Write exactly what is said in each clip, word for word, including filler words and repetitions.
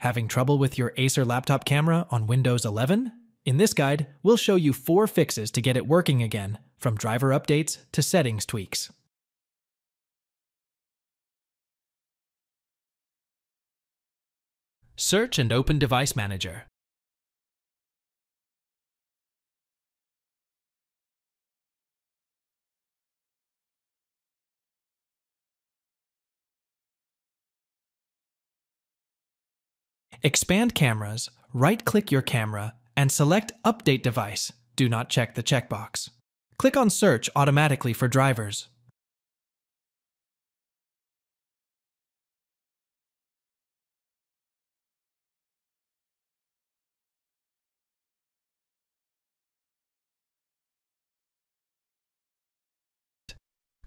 Having trouble with your Acer laptop camera on Windows eleven? In this guide, we'll show you four fixes to get it working again, from driver updates to settings tweaks. Search and open Device Manager. Expand cameras, right-click your camera, and select Update Device. Do not check the checkbox. Click on Search automatically for drivers.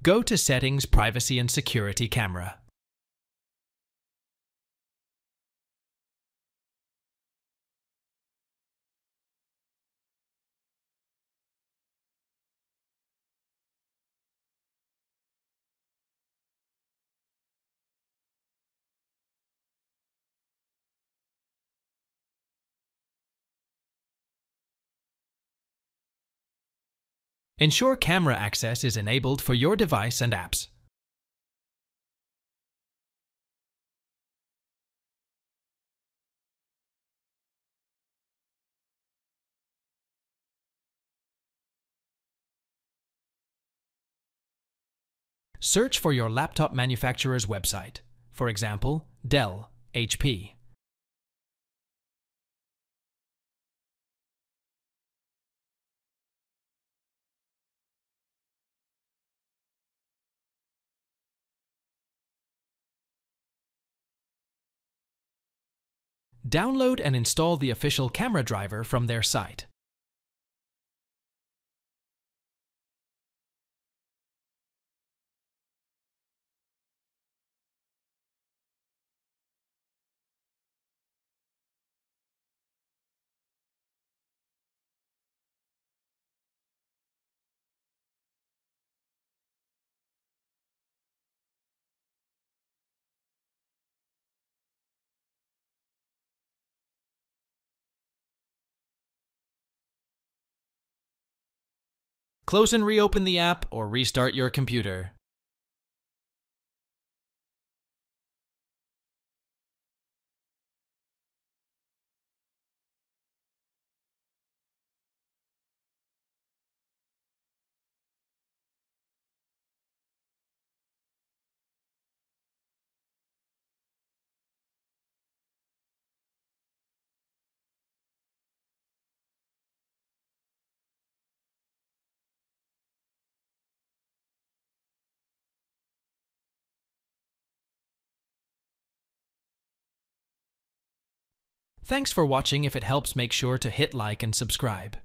Go to Settings, Privacy and Security Camera. Ensure camera access is enabled for your device and apps. Search for your laptop manufacturer's website, for example, Dell, H P. Download and install the official camera driver from their site. Close and reopen the app or restart your computer. Thanks for watching. If it helps, make sure to hit like and subscribe.